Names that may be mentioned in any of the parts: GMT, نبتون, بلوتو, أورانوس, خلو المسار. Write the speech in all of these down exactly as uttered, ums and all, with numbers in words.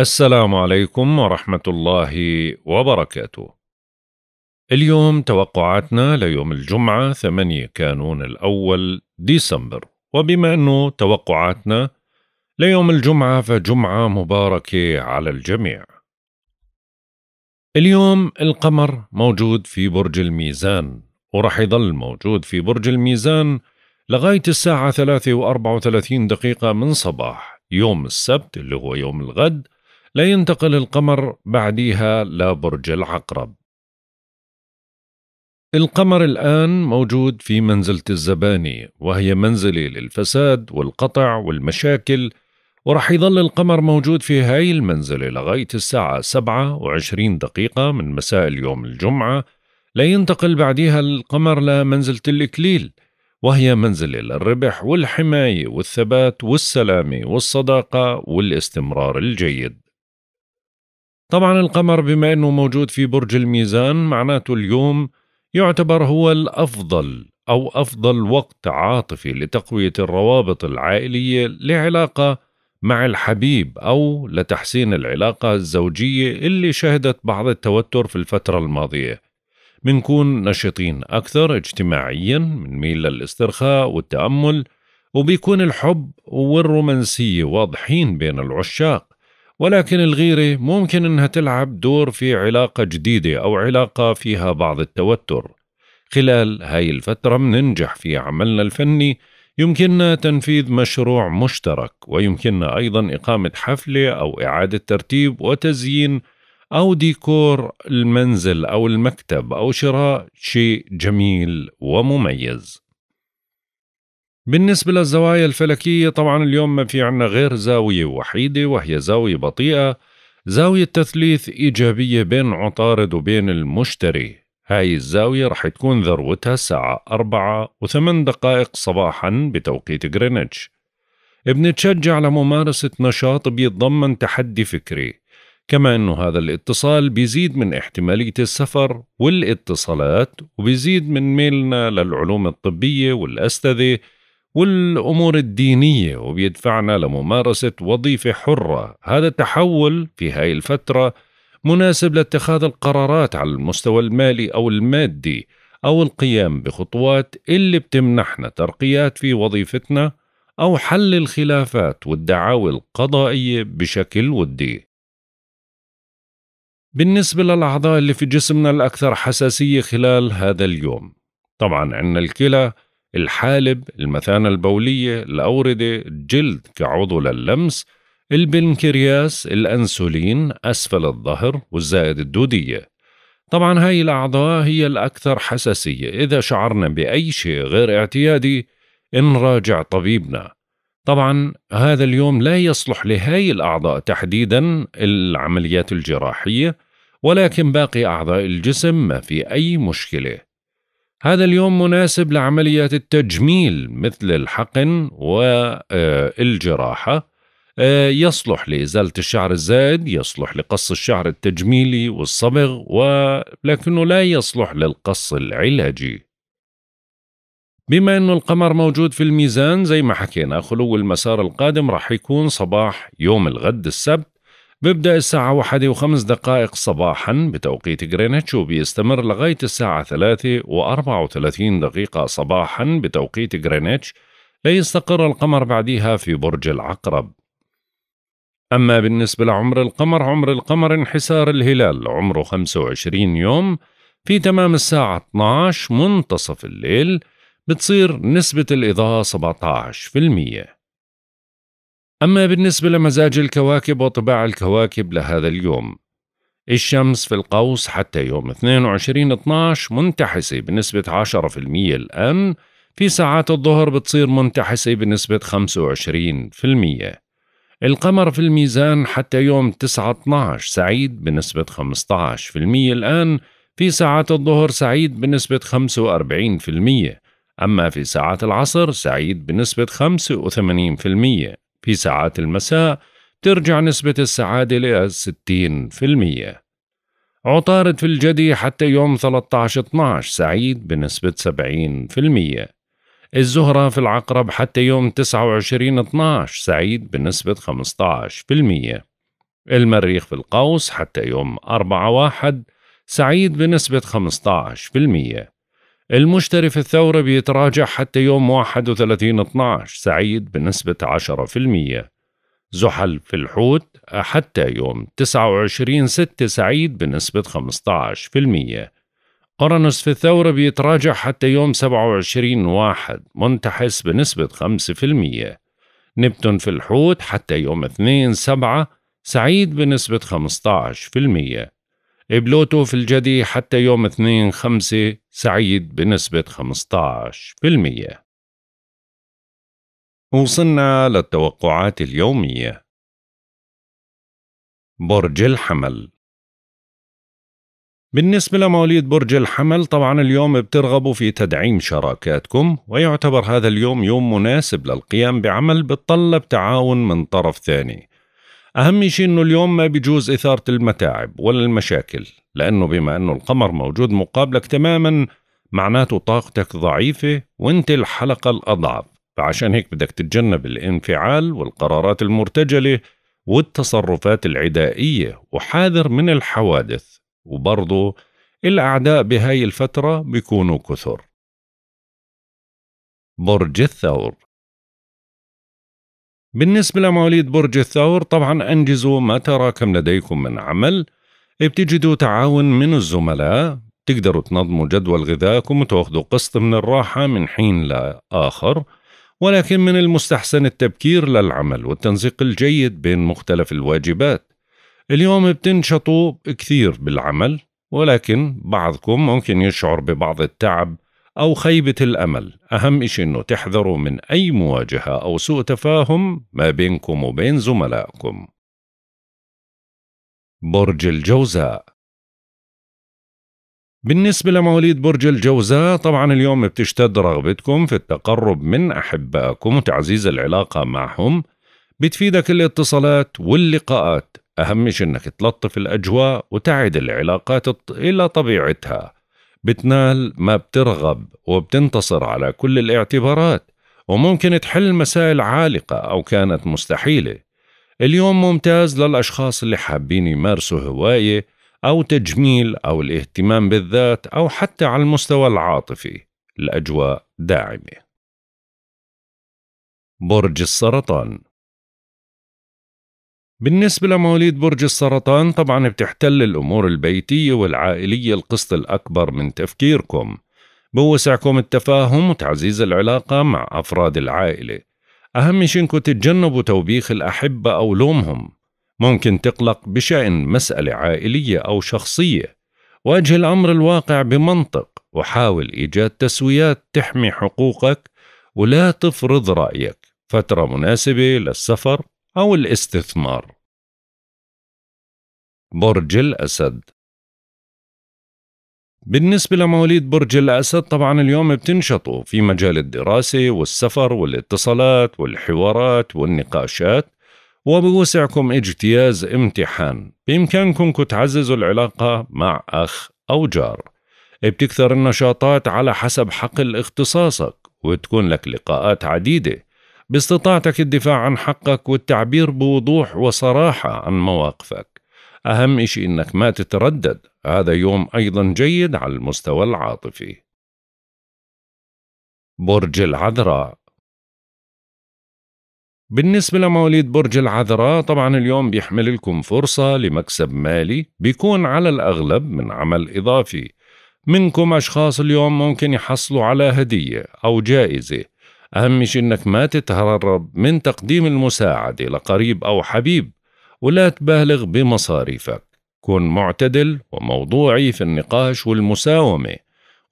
السلام عليكم ورحمة الله وبركاته. اليوم توقعاتنا ليوم الجمعة ثمانية كانون الأول ديسمبر، وبما أنه توقعاتنا ليوم الجمعة فجمعة مباركة على الجميع. اليوم القمر موجود في برج الميزان، ورح يظل موجود في برج الميزان لغاية الساعة ثلاثة وأربعة وثلاثين دقيقة من صباح يوم السبت اللي هو يوم الغد، لا ينتقل القمر بعديها لبرج العقرب. القمر الآن موجود في منزلة الزباني، وهي منزلة للفساد والقطع والمشاكل، ورح يظل القمر موجود في هاي المنزلة لغاية الساعة سبعة وعشرين دقيقة من مساء اليوم الجمعة، لا ينتقل بعديها القمر لمنزلة الإكليل، وهي منزلة للربح والحماية والثبات والسلامة والصداقة والاستمرار الجيد. طبعا القمر بما أنه موجود في برج الميزان، معناته اليوم يعتبر هو الأفضل أو أفضل وقت عاطفي لتقوية الروابط العائلية لعلاقة مع الحبيب أو لتحسين العلاقة الزوجية اللي شهدت بعض التوتر في الفترة الماضية. منكون نشطين أكثر اجتماعياً، منميل للاسترخاء والتأمل، وبيكون الحب والرومانسية واضحين بين العشاق، ولكن الغيرة ممكن أنها تلعب دور في علاقة جديدة أو علاقة فيها بعض التوتر. خلال هاي الفترة مننجح في عملنا الفني، يمكننا تنفيذ مشروع مشترك، ويمكننا أيضاً إقامة حفلة أو إعادة ترتيب وتزيين أو ديكور المنزل أو المكتب أو شراء شيء جميل ومميز. بالنسبة للزوايا الفلكية، طبعا اليوم ما في عنا غير زاوية وحيدة، وهي زاوية بطيئة، زاوية تثليث إيجابية بين عطارد وبين المشتري. هاي الزاوية رح تكون ذروتها الساعة أربعة وثمان دقائق صباحا بتوقيت غرينتش. بنتشجع لممارسة نشاط بيتضمن تحدي فكري، كما أنه هذا الاتصال بيزيد من احتمالية السفر والاتصالات، وبيزيد من ميلنا للعلوم الطبية والأستاذة والأمور الدينية، وبيدفعنا لممارسة وظيفة حرة. هذا التحول في هاي الفترة مناسب لاتخاذ القرارات على المستوى المالي أو المادي، أو القيام بخطوات اللي بتمنحنا ترقيات في وظيفتنا، أو حل الخلافات والدعاوى القضائية بشكل ودي. بالنسبة للأعضاء اللي في جسمنا الأكثر حساسية خلال هذا اليوم، طبعا عندنا الكلى، الحالب، المثانة البولية، الأوردة، الجلد كعضو للمس، البنكرياس، الأنسولين، أسفل الظهر، والزائد الدودية. طبعا هاي الأعضاء هي الأكثر حساسية، إذا شعرنا بأي شيء غير اعتيادي نراجع طبيبنا. طبعا هذا اليوم لا يصلح لهاي الأعضاء تحديدا العمليات الجراحية، ولكن باقي أعضاء الجسم ما في أي مشكلة. هذا اليوم مناسب لعمليات التجميل مثل الحقن والجراحة، يصلح لإزالة الشعر الزائد، يصلح لقص الشعر التجميلي والصبغ، ولكنه لا يصلح للقص العلاجي. بما أنه القمر موجود في الميزان زي ما حكينا، خلو المسار القادم رح يكون صباح يوم الغد السبت، بيبدأ الساعة واحدة وخمس دقائق صباحا بتوقيت غرينتش، وبيستمر لغاية الساعة ثلاثة وأربعة وثلاثين دقيقة صباحا بتوقيت غرينتش، لا يستقر القمر بعديها في برج العقرب. أما بالنسبة لعمر القمر، عمر القمر انحسار الهلال، عمره خمسة وعشرين يوم. في تمام الساعة اثنعش منتصف الليل بتصير نسبة الإضاءة سبعة عشر بالمئة. أما بالنسبة لمزاج الكواكب وطباع الكواكب لهذا اليوم، الشمس في القوس حتى يوم اثنين وعشرين اثنعش منتحسة بنسبة عشرة بالمئة الآن، في ساعات الظهر بتصير منتحسة بنسبة خمسة وعشرين بالمئة. القمر في الميزان حتى يوم تسعة اثنعش سعيد بنسبة خمسة عشر بالمئة الآن، في ساعات الظهر سعيد بنسبة خمسة وأربعين بالمئة. أما في ساعات العصر سعيد بنسبة خمسة وثمانين بالمئة، في ساعات المساء ترجع نسبة السعادة إلى ستين بالمئة. عطارد في الجدي حتى يوم ثلاثة عشر اثنعش سعيد بنسبة سبعين بالمئة. الزهرة في العقرب حتى يوم تسعة وعشرين اثنعش سعيد بنسبة خمسة عشر بالمئة. المريخ في القوس حتى يوم أربعة واحد سعيد بنسبة خمسة عشر بالمية. المشتري في الثورة بيتراجع حتى يوم واحد وثلاثين اثني عشر سعيد بنسبة عشرة بالمية. زحل في الحوت حتى يوم تسعة وعشرين ستة سعيد بنسبة خمسة عشر بالمية. أورانوس في الثورة بيتراجع حتى يوم سبعة وعشرين واحد منتحس بنسبة خمسة بالمية. نبتون في الحوت حتى يوم اثنين سبعة سعيد بنسبة خمسة عشر بالمية. بلوتو في الجدي حتى يوم اثنين خمسة سعيد بنسبة خمسة عشر بالمية. وصلنا للتوقعات اليومية. برج الحمل. بالنسبة لمواليد برج الحمل، طبعا اليوم بترغبوا في تدعيم شراكاتكم، ويعتبر هذا اليوم يوم مناسب للقيام بعمل بتطلب تعاون من طرف ثاني. أهم شيء إنه اليوم ما بيجوز إثارة المتاعب ولا المشاكل، لأنه بما إنه القمر موجود مقابلك تماما معناته طاقتك ضعيفة وأنت الحلقة الأضعف، فعشان هيك بدك تتجنب الانفعال والقرارات المرتجلة والتصرفات العدائية، وحاذر من الحوادث. وبرضو الأعداء بهاي الفترة بيكونوا كثر. برج الثور. بالنسبة لمواليد برج الثور، طبعا أنجزوا ما تراكم لديكم من عمل، بتجدوا تعاون من الزملاء، تقدروا تنظموا جدول غذائكم وتاخذوا قسط من الراحة من حين لآخر، ولكن من المستحسن التبكير للعمل والتنسيق الجيد بين مختلف الواجبات. اليوم بتنشطوا كثير بالعمل، ولكن بعضكم ممكن يشعر ببعض التعب أو خيبة الأمل. أهم شيء إنه تحذروا من أي مواجهة أو سوء تفاهم ما بينكم وبين زملائكم. برج الجوزاء. بالنسبة لمواليد برج الجوزاء، طبعا اليوم بتشتد رغبتكم في التقرب من أحبائكم وتعزيز العلاقة معهم، بتفيدك الاتصالات واللقاءات. أهم شيء إنك تلطف الأجواء وتعد العلاقات إلى طبيعتها. بتنال ما بترغب وبتنتصر على كل الاعتبارات، وممكن تحل مسائل عالقة أو كانت مستحيلة. اليوم ممتاز للأشخاص اللي حابين يمارسوا هواية أو تجميل أو الاهتمام بالذات أو حتى على المستوى العاطفي. الأجواء داعمة. برج السرطان. بالنسبة لمواليد برج السرطان، طبعا بتحتل الأمور البيتية والعائلية القسط الأكبر من تفكيركم، بوسعكم التفاهم وتعزيز العلاقة مع أفراد العائلة. أهم شيء إنكم تتجنبوا توبيخ الأحبة أو لومهم. ممكن تقلق بشأن مسألة عائلية أو شخصية. واجه الأمر الواقع بمنطق وحاول إيجاد تسويات تحمي حقوقك ولا تفرض رأيك. فترة مناسبة للسفر أو الاستثمار. برج الأسد. بالنسبة لمواليد برج الأسد، طبعا اليوم بتنشطوا في مجال الدراسة والسفر والاتصالات والحوارات والنقاشات، وبوسعكم اجتياز امتحان. بإمكانكم تعززوا العلاقة مع أخ أو جار. بتكثر النشاطات على حسب حقل اختصاصك، وتكون لك لقاءات عديدة. باستطاعتك الدفاع عن حقك والتعبير بوضوح وصراحة عن مواقفك. أهم شيء إنك ما تتردد. هذا يوم أيضا جيد على المستوى العاطفي. برج العذراء. بالنسبة لمواليد برج العذراء، طبعا اليوم بيحمل لكم فرصة لمكسب مالي بيكون على الأغلب من عمل إضافي. منكم أشخاص اليوم ممكن يحصلوا على هدية أو جائزة. أهم شيء إنك ما تتهرب من تقديم المساعدة لقريب أو حبيب، ولا تبالغ بمصاريفك. كن معتدل وموضوعي في النقاش والمساومة،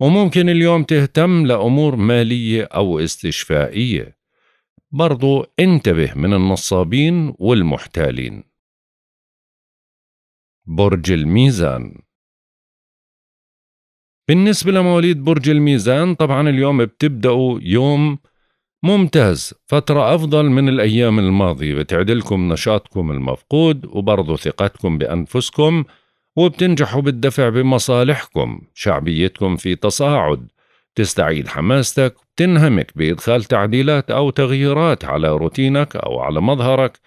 وممكن اليوم تهتم لأمور مالية أو استشفائية. برضو انتبه من النصابين والمحتالين. برج الميزان. بالنسبة لمواليد برج الميزان، طبعا اليوم بتبدأوا يوم ممتاز، فترة أفضل من الأيام الماضية، بتعدلكم نشاطكم المفقود وبرضو ثقتكم بأنفسكم، وبتنجحوا بالدفع بمصالحكم. شعبيتكم في تصاعد، تستعيد حماستك، بتنهمك بإدخال تعديلات أو تغييرات على روتينك أو على مظهرك،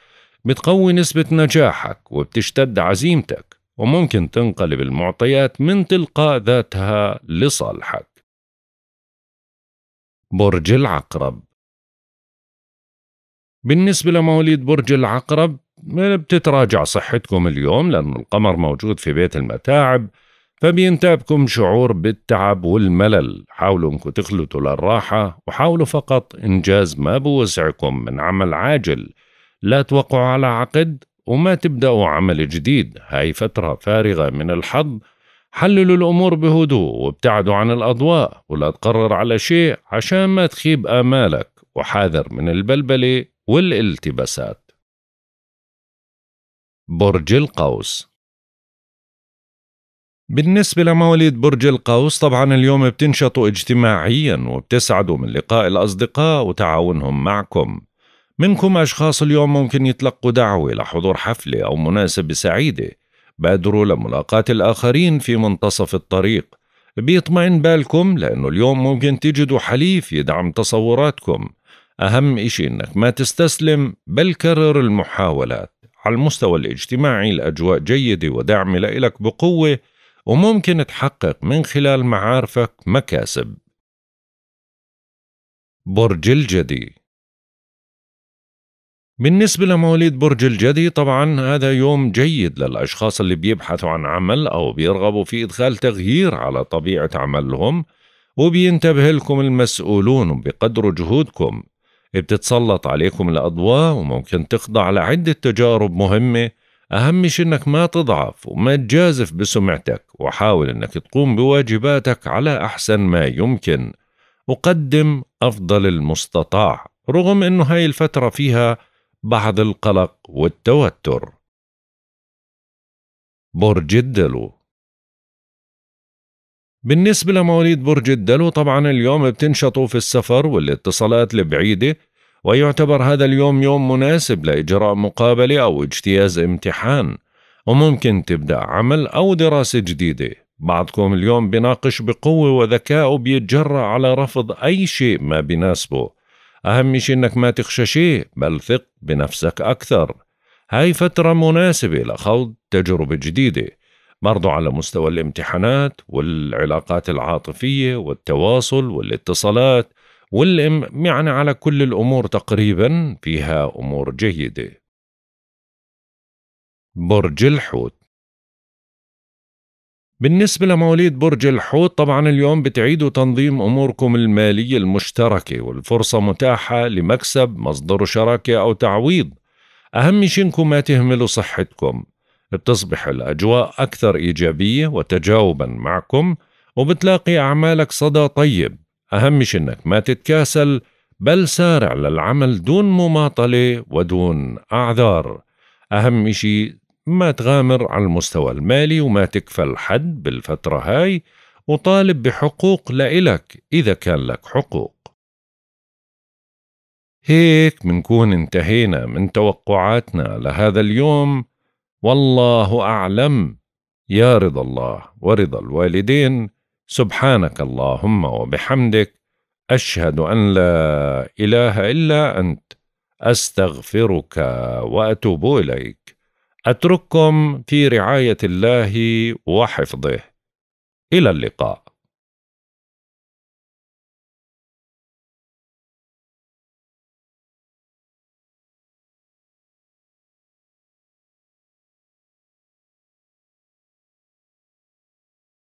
بتقوي نسبة نجاحك وبتشتد عزيمتك، وممكن تنقلب المعطيات من تلقاء ذاتها لصالحك. برج العقرب. بالنسبة لمواليد برج العقرب بتتراجع صحتكم اليوم لأن القمر موجود في بيت المتاعب، فبينتابكم شعور بالتعب والملل. حاولوا انكم تخلطوا للراحة وحاولوا فقط إنجاز ما بوسعكم من عمل عاجل. لا توقعوا على عقد وما تبدأوا عمل جديد، هاي فترة فارغة من الحظ. حللوا الأمور بهدوء وابتعدوا عن الأضواء، ولا تقرر على شيء عشان ما تخيب آمالك، وحاذر من البلبلة والالتباسات. برج القوس. بالنسبة لمواليد برج القوس طبعا اليوم بتنشطوا اجتماعيا وبتسعدوا من لقاء الأصدقاء وتعاونهم معكم. منكم أشخاص اليوم ممكن يتلقوا دعوة لحضور حفلة أو مناسبة سعيدة. بادروا لملاقاة الآخرين في منتصف الطريق. بيطمئن بالكم لأنه اليوم ممكن تجدوا حليف يدعم تصوراتكم. أهم إشي إنك ما تستسلم بل كرر المحاولات. على المستوى الاجتماعي الأجواء جيدة وداعمة لإلك بقوة، وممكن تحقق من خلال معارفك مكاسب. برج الجدي. بالنسبة لمواليد برج الجدي طبعا هذا يوم جيد للأشخاص اللي بيبحثوا عن عمل أو بيرغبوا في إدخال تغيير على طبيعة عملهم، وبينتبه لكم المسؤولون وبقدروا جهودكم. بتتسلط عليكم الأضواء وممكن تخضع لعدة تجارب مهمة. أهم شيء إنك ما تضعف وما تجازف بسمعتك، وحاول إنك تقوم بواجباتك على أحسن ما يمكن، وقدم أفضل المستطاع رغم إنه هاي الفترة فيها بعض القلق والتوتر. برج الدلو. بالنسبة لمواليد برج الدلو طبعا اليوم بتنشطوا في السفر والاتصالات البعيدة، ويعتبر هذا اليوم يوم مناسب لإجراء مقابلة أو اجتياز امتحان، وممكن تبدأ عمل أو دراسة جديدة. بعضكم اليوم بيناقش بقوة وذكاء وبيتجرأ على رفض أي شيء ما بيناسبه. أهم شيء إنك ما تخشى شيء بل ثق بنفسك أكثر. هاي فترة مناسبة لخوض تجربة جديدة. برضو على مستوى الامتحانات والعلاقات العاطفية والتواصل والاتصالات والام يعني على كل الأمور تقريبا فيها أمور جيدة. برج الحوت. بالنسبة لمواليد برج الحوت طبعا اليوم بتعيدوا تنظيم أموركم المالية المشتركة، والفرصة متاحة لمكسب مصدر شراكة أو تعويض. أهم شيء إنكم ما تهملوا صحتكم. بتصبح الأجواء أكثر إيجابية وتجاوبا معكم، وبتلاقي أعمالك صدى طيب. أهم شيء إنك ما تتكاسل بل سارع للعمل دون مماطلة ودون أعذار. أهم شيء ما تغامر على المستوى المالي وما تكفل حد بالفترة هاي، وطالب بحقوق لإلك إذا كان لك حقوق. هيك منكون انتهينا من توقعاتنا لهذا اليوم. والله أعلم. يا رضا الله ورضا الوالدين. سبحانك اللهم وبحمدك، أشهد أن لا إله إلا أنت، أستغفرك وأتوب إليك. أترككم في رعاية الله وحفظه. إلى اللقاء.